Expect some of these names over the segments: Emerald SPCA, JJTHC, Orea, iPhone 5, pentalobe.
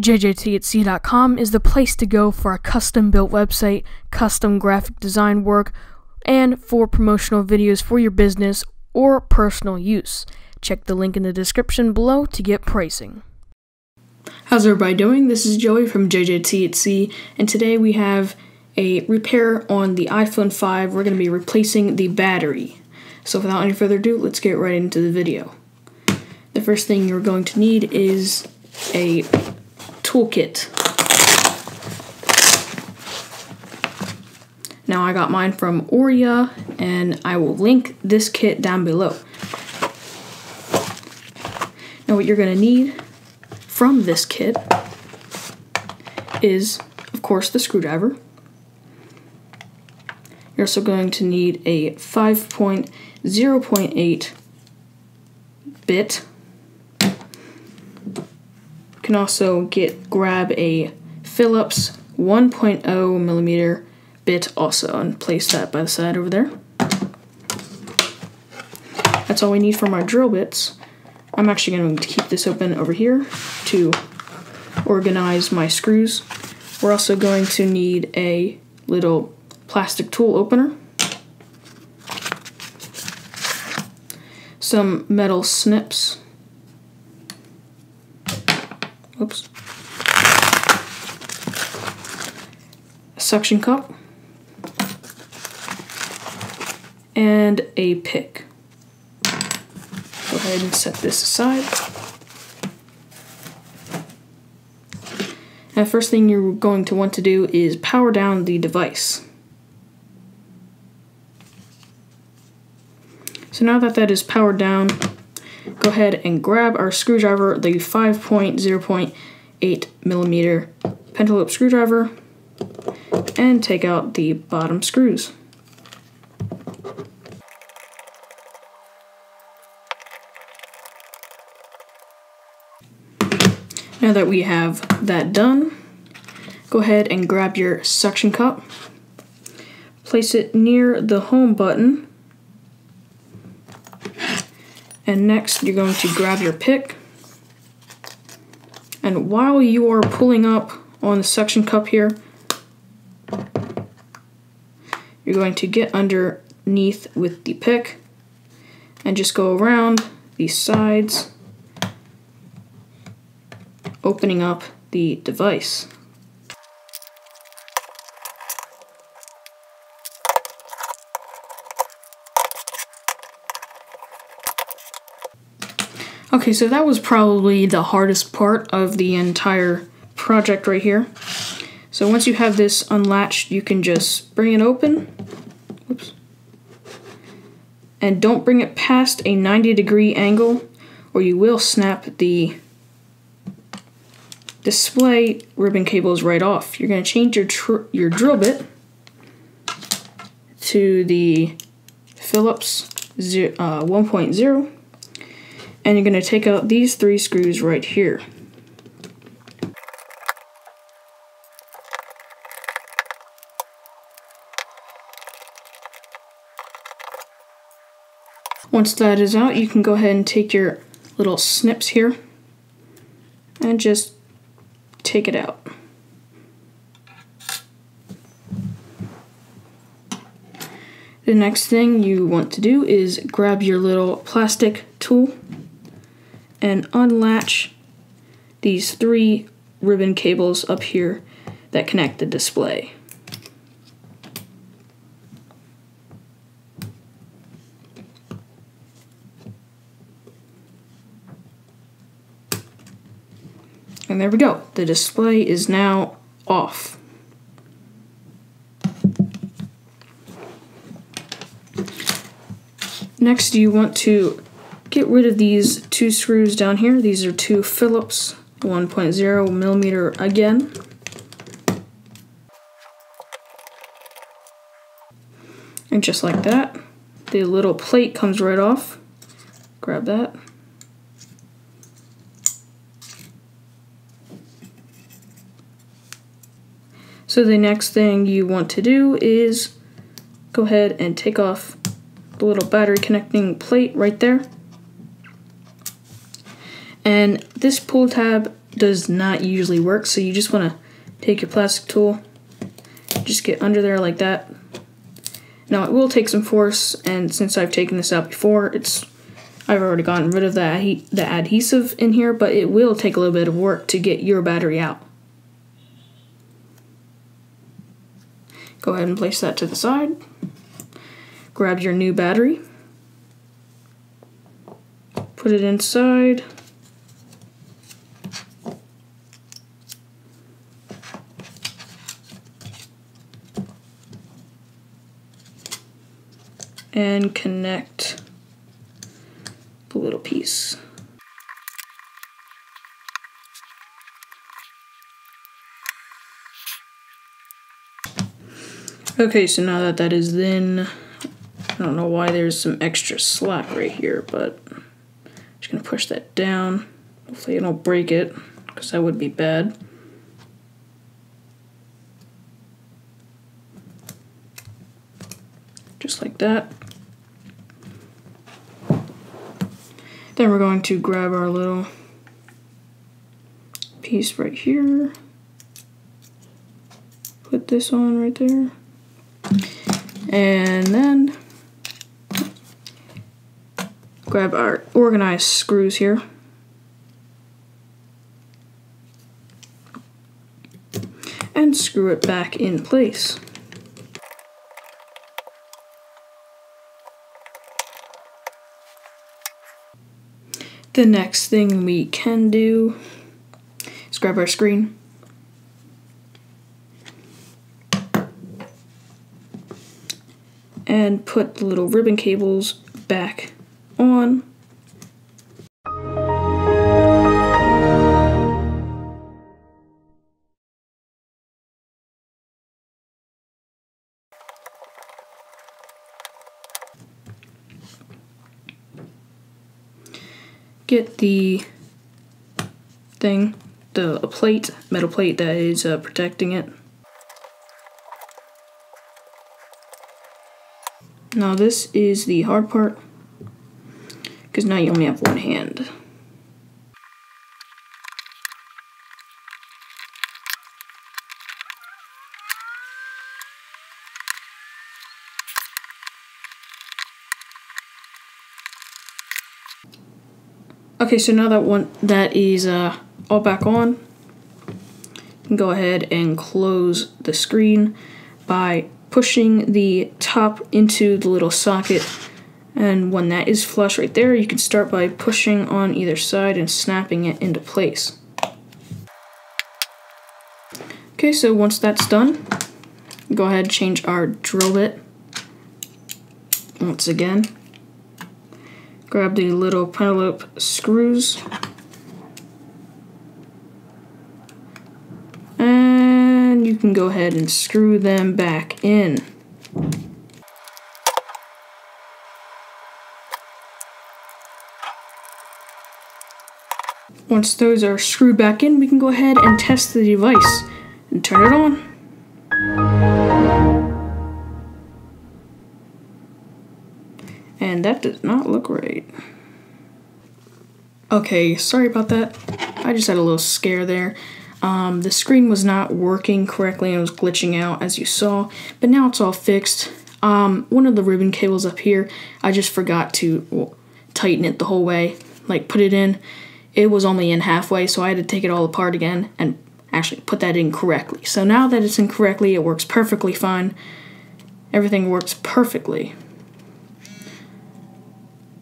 JJTHC.com is the place to go for a custom-built website, custom graphic design work, and for promotional videos for your business or personal use. Check the link in the description below to get pricing. How's everybody doing? This is Joey from JJTHC, and today we have a repair on the iPhone 5. We're going to be replacing the battery. So without any further ado, let's get right into the video. The first thing you're going to need is a toolkit. Now I got mine from Orea, and I will link this kit down below. Now what you're going to need from this kit is, of course, the screwdriver. You're also going to need a 5.0.8 bit. You can also grab a Phillips 1.0 millimeter bit also and place that by the side over there. That's all we need from our drill bits. I'm actually going to keep this open over here to organize my screws. We're also going to need a little plastic tool opener, some metal snips, oops, a suction cup, and a pick. Go ahead and set this aside. Now, the first thing you're going to want to do is power down the device. So now that that is powered down, go ahead and grab our screwdriver, the 5.0.8 millimeter pentalobe screwdriver, and take out the bottom screws. Now that we have that done, go ahead and grab your suction cup, place it near the home button, and next you're going to grab your pick, and while you are pulling up on the suction cup here, you're going to get underneath with the pick and just go around the sides, opening up the device. Okay, so that was probably the hardest part of the entire project right here. So once you have this unlatched, you can just bring it open. Oops. And don't bring it past a 90-degree angle, or you will snap the display ribbon cables right off. You're going to change your drill bit to the Phillips 1.0, and you're going to take out these three screws right here. Once that is out, you can go ahead and take your little snips here and just take it out. The next thing you want to do is grab your little plastic tool and unlatch these three ribbon cables up here that connect the display. And there we go. The display is now off. Next, you want to get rid of these two screws down here. These are two Phillips 1.0 millimeter again. And just like that, the little plate comes right off. Grab that. So the next thing you want to do is go ahead and take off the little battery connecting plate right there. And this pull tab does not usually work, so you just want to take your plastic tool, just get under there like that. Now it will take some force, and since I've taken this out before, I've already gotten rid of the adhesive in here, but it will take a little bit of work to get your battery out. Go ahead and place that to the side. Grab your new battery. Put it inside. And connect the little piece. Okay, so now that that is in, I don't know why there's some extra slack right here, but I'm just gonna push that down. Hopefully I don't break it, because that would be bad. Just like that. Then we're going to grab our little piece right here. Put this on right there. And then grab our organized screws here. And screw it back in place. The next thing we can do is grab our screen. And put the little ribbon cables back on. Get the thing, metal plate that is protecting it. Now this is the hard part, because now you only have one hand. Okay, so now that is all back on, you can go ahead and close the screen by pushing the top into the little socket, and when that is flush right there, you can start by pushing on either side and snapping it into place. Okay, so once that's done, go ahead and change our drill bit once again. Grab the little pentaloupe screws and you can go ahead and screw them back in. Once those are screwed back in, we can go ahead and test the device and turn it on. And that does not look right. Okay, sorry about that. I just had a little scare there. The screen was not working correctly and it was glitching out, as you saw, but now it's all fixed. One of the ribbon cables up here, I just forgot to tighten it the whole way, like put it in. It was only in halfway, so I had to take it all apart again and actually put that in correctly. So now that it's in correctly, it works perfectly fine. Everything works perfectly.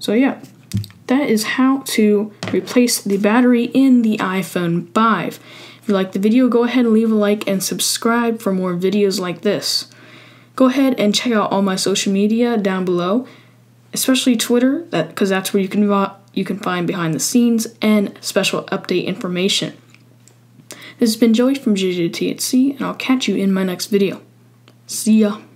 So yeah, that is how to replace the battery in the iPhone 5. If you like the video, go ahead and leave a like and subscribe for more videos like this. Go ahead and check out all my social media down below, especially Twitter, because that's where you can find behind the scenes and special update information. This has been Joey from JJTHC, and I'll catch you in my next video. See ya!